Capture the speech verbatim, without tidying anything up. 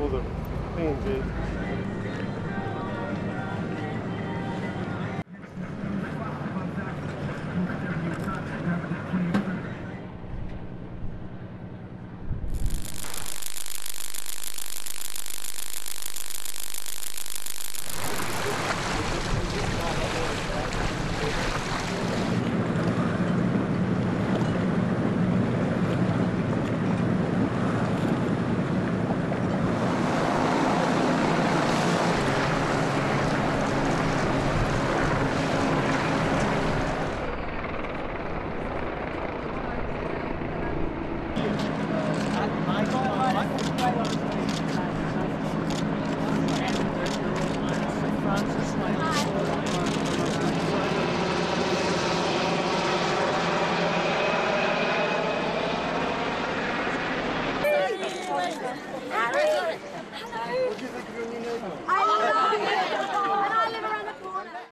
pull the thing, dude. What do you think of your new name?